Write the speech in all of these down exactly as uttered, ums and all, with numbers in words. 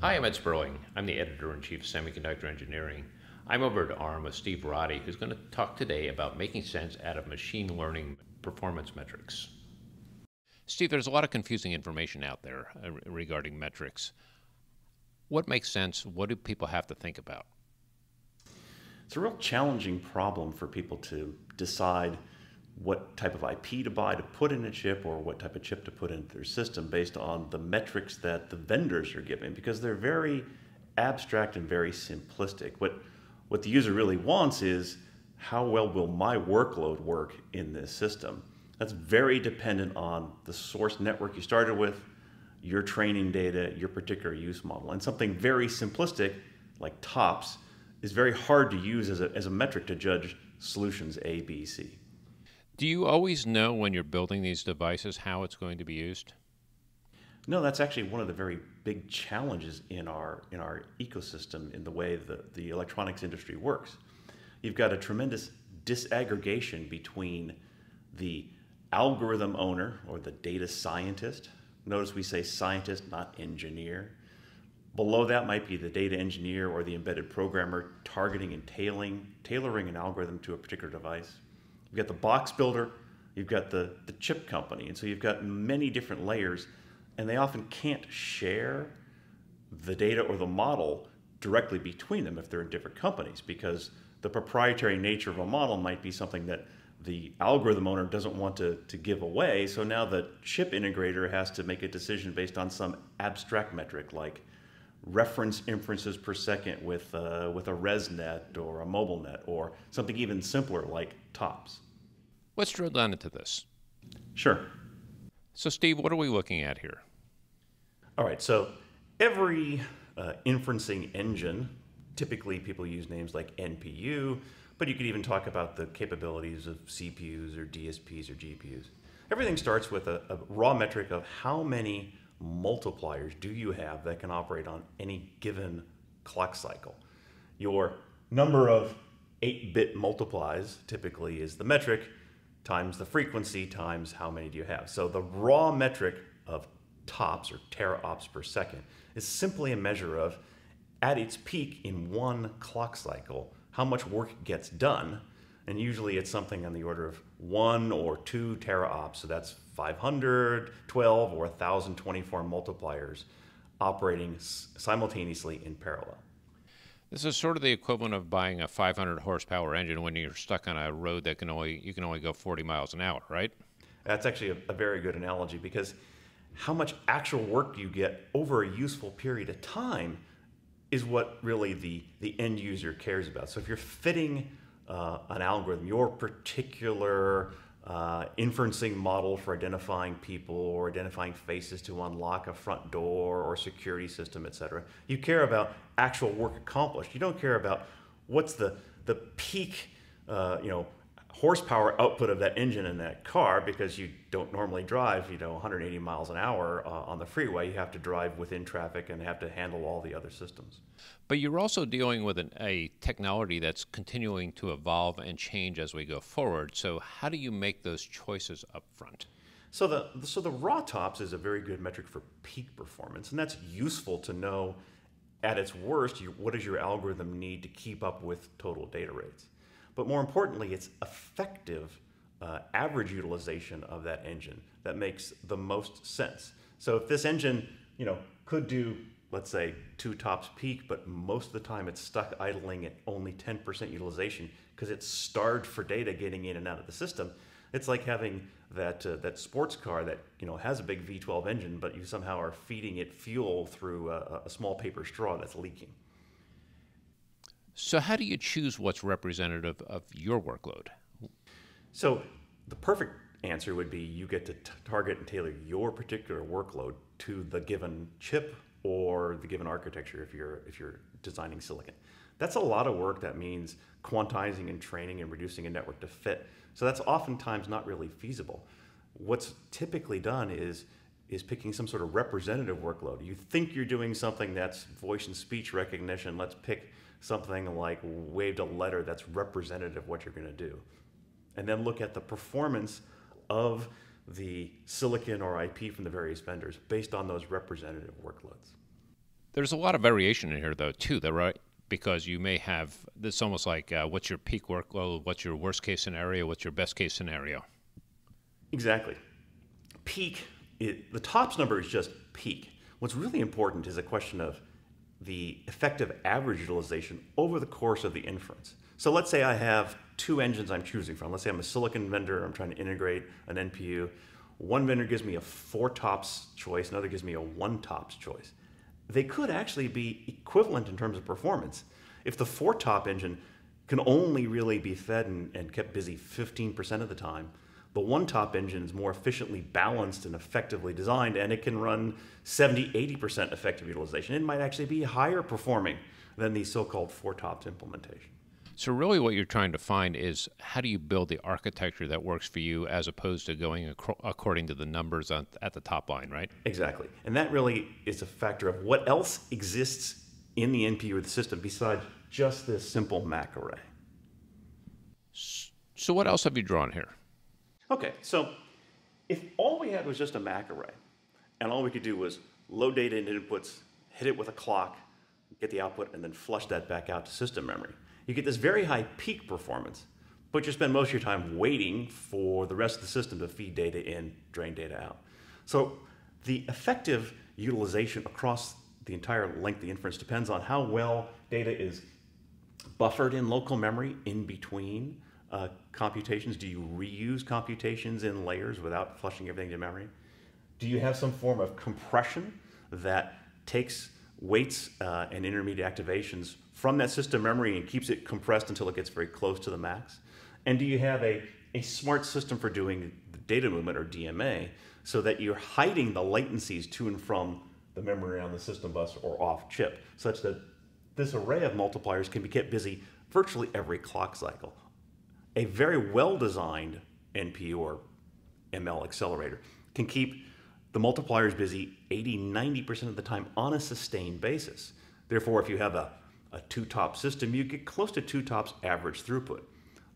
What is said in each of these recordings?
Hi, I'm Ed Sperling. I'm the Editor-in-Chief of Semiconductor Engineering. I'm over at ARM with Steve Roddy, who's going to talk today about making sense out of machine learning performance metrics. Steve, there's a lot of confusing information out there uh, regarding metrics. What makes sense? What do people have to think about? It's a real challenging problem for people to decide what type of I P to buy to put in a chip or what type of chip to put into their system based on the metrics that the vendors are giving, because they're very abstract and very simplistic. What, what the user really wants is, how well will my workload work in this system? That's very dependent on the source network you started with, your training data, your particular use model. And something very simplistic, like TOPS, is very hard to use as a, as a metric to judge solutions A, B, C. Do you always know when you're building these devices how it's going to be used? No, that's actually one of the very big challenges in our, in our ecosystem, in the way the, the electronics industry works. You've got a tremendous disaggregation between the algorithm owner or the data scientist. Notice we say scientist, not engineer. Below that might be the data engineer or the embedded programmer targeting and tailing, tailoring an algorithm to a particular device. You've got the box builder, you've got the, the chip company, and so you've got many different layers, and they often can't share the data or the model directly between them if they're in different companies, because the proprietary nature of a model might be something that the algorithm owner doesn't want to, to give away, so now the chip integrator has to make a decision based on some abstract metric like reference inferences per second with, uh, with a ResNet or a MobileNet, or something even simpler like TOPS. Let's drill down into this. Sure. So Steve, what are we looking at here? All right, so every uh, inferencing engine, typically people use names like N P U, but you could even talk about the capabilities of C P Us or D S Ps or G P Us. Everything starts with a, a raw metric of how many multipliers do you have that can operate on any given clock cycle. Your number of eight bit multiplies typically is the metric times the frequency times how many do you have. So the raw metric of TOPS, or teraops per second, is simply a measure of, at its peak in one clock cycle, how much work gets done. And usually it's something on the order of one or two teraops, so that's five hundred, twelve, or one thousand twenty-four multipliers operating simultaneously in parallel. This is sort of the equivalent of buying a five hundred horsepower engine when you're stuck on a road that can only, you can only go forty miles an hour, right? That's actually a, a very good analogy, because how much actual work you get over a useful period of time is what really the, the end user cares about. So if you're fitting Uh, an algorithm, your particular uh, inferencing model for identifying people or identifying faces to unlock a front door or security system, et cetera, you care about actual work accomplished. You don't care about what's the the peak, uh, you know, horsepower output of that engine in that car, because you don't normally drive, you know, one hundred eighty miles an hour uh, on the freeway. You have to drive within traffic and have to handle all the other systems. But you're also dealing with an, a technology that's continuing to evolve and change as we go forward. So how do you make those choices up front? So the, so the raw TOPS is a very good metric for peak performance, and that's useful to know at its worst, you, what does your algorithm need to keep up with total data rates? But more importantly, it's effective uh, average utilization of that engine that makes the most sense. So if this engine, you know, could do, let's say, two TOPS peak, but most of the time it's stuck idling at only ten percent utilization because it's starved for data getting in and out of the system, it's like having that uh, that sports car that, you know, has a big V twelve engine, but you somehow are feeding it fuel through a, a small paper straw that's leaking. So how do you choose what's representative of your workload? So the perfect answer would be you get to t target and tailor your particular workload to the given chip or the given architecture if you're, if you're designing silicon. That's a lot of work. That means quantizing and training and reducing a network to fit. So that's oftentimes not really feasible. What's typically done is is picking some sort of representative workload. You think you're doing something that's voice and speech recognition. Let's pick something like waved a letter that's representative of what you're going to do. And then look at the performance of the silicon or I P from the various vendors based on those representative workloads. There's a lot of variation in here, though, too, though, right? Because you may have, it's almost like uh, what's your peak workload, what's your worst case scenario, what's your best case scenario? Exactly. Peak, it, the TOPS number is just peak. What's really important is a question of the effective average utilization over the course of the inference. So let's say I have two engines I'm choosing from. Let's say I'm a silicon vendor, I'm trying to integrate an N P U. One vendor gives me a four TOPS choice, another gives me a one TOPS choice. They could actually be equivalent in terms of performance. If the four top engine can only really be fed and, and kept busy fifteen percent of the time, the one top engine is more efficiently balanced and effectively designed, and it can run seventy, eighty percent effective utilization. It might actually be higher performing than the so-called four tops implementation. So really what you're trying to find is how do you build the architecture that works for you as opposed to going ac according to the numbers on, at the top line, right? Exactly. And that really is a factor of what else exists in the N P U or the system besides just this simple MAC array. So what else have you drawn here? Okay, so if all we had was just a MAC array and all we could do was load data into inputs, hit it with a clock, get the output, and then flush that back out to system memory, you get this very high peak performance, but you spend most of your time waiting for the rest of the system to feed data in, drain data out. So the effective utilization across the entire length of the inference depends on how well data is buffered in local memory in between uh, computations. Do you reuse computations in layers without flushing everything to memory? Do you have some form of compression that takes weights uh, and intermediate activations from that system memory and keeps it compressed until it gets very close to the max? And do you have a, a smart system for doing the data movement, or D M A, so that you're hiding the latencies to and from the memory on the system bus or off chip, such that this array of multipliers can be kept busy virtually every clock cycle? A very well-designed N P U or M L accelerator can keep the multipliers busy eighty, ninety percent of the time on a sustained basis. Therefore, if you have a a two-top system, you get close to two tops average throughput.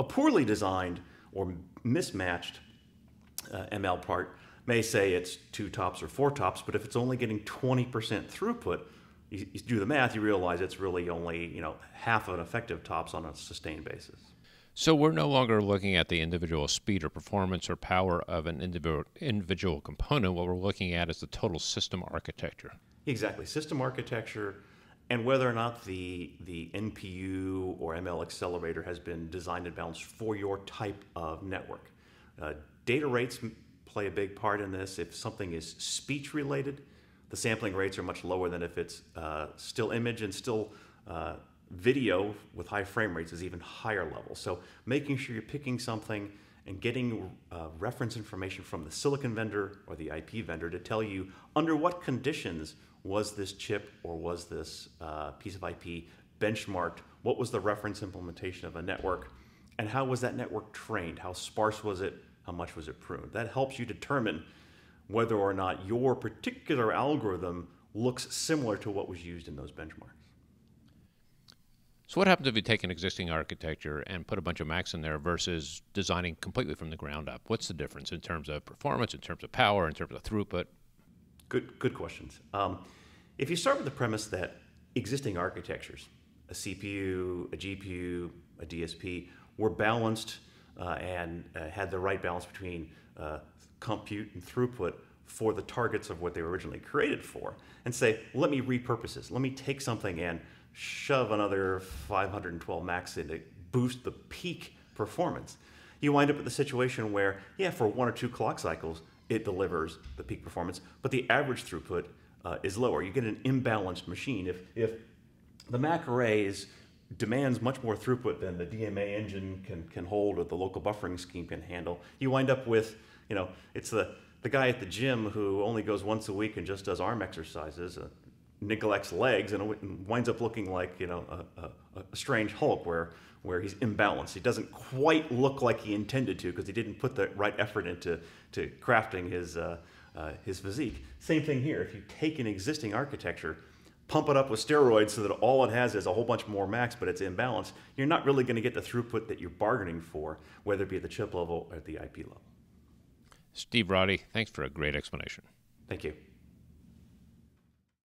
A poorly designed or mismatched uh, M L part may say it's two tops or four tops, but if it's only getting twenty percent throughput, you, you do the math, you realize it's really only, you know, half of an effective tops on a sustained basis. So we're no longer looking at the individual speed or performance or power of an individual, individual component. What we're looking at is the total system architecture. Exactly. System architecture, and whether or not the, the N P U or M L accelerator has been designed and balanced for your type of network. Uh, data rates play a big part in this. If something is speech related, the sampling rates are much lower than if it's uh, still image, and still uh, video with high frame rates is even higher level. So making sure you're picking something and getting uh, reference information from the silicon vendor or the I P vendor to tell you under what conditions was this chip or was this uh, piece of I P benchmarked, what was the reference implementation of a network, and how was that network trained, how sparse was it, how much was it pruned. That helps you determine whether or not your particular algorithm looks similar to what was used in those benchmarks. So what happens if you take an existing architecture and put a bunch of MACs in there versus designing completely from the ground up? What's the difference in terms of performance, in terms of power, in terms of throughput? Good, good questions. Um, if you start with the premise that existing architectures, a C P U, a G P U, a D S P, were balanced uh, and uh, had the right balance between uh, compute and throughput for the targets of what they were originally created for, and say, let me repurpose this. Let me take something and shove another five hundred twelve MACs in to boost the peak performance. You wind up with a situation where, yeah, for one or two clock cycles, it delivers the peak performance, but the average throughput uh, is lower. You get an imbalanced machine. If, if the MAC array is, demands much more throughput than the D M A engine can, can hold or the local buffering scheme can handle, you wind up with, you know, it's the, the guy at the gym who only goes once a week and just does arm exercises, uh, neglects legs, and winds up looking like, you know, a, a, a strange Hulk where, where he's imbalanced. He doesn't quite look like he intended to because he didn't put the right effort into to crafting his, uh, uh, his physique. Same thing here. If you take an existing architecture, pump it up with steroids so that all it has is a whole bunch more MACs, but it's imbalanced, you're not really going to get the throughput that you're bargaining for, whether it be at the chip level or at the I P level. Steve Roddy, thanks for a great explanation. Thank you.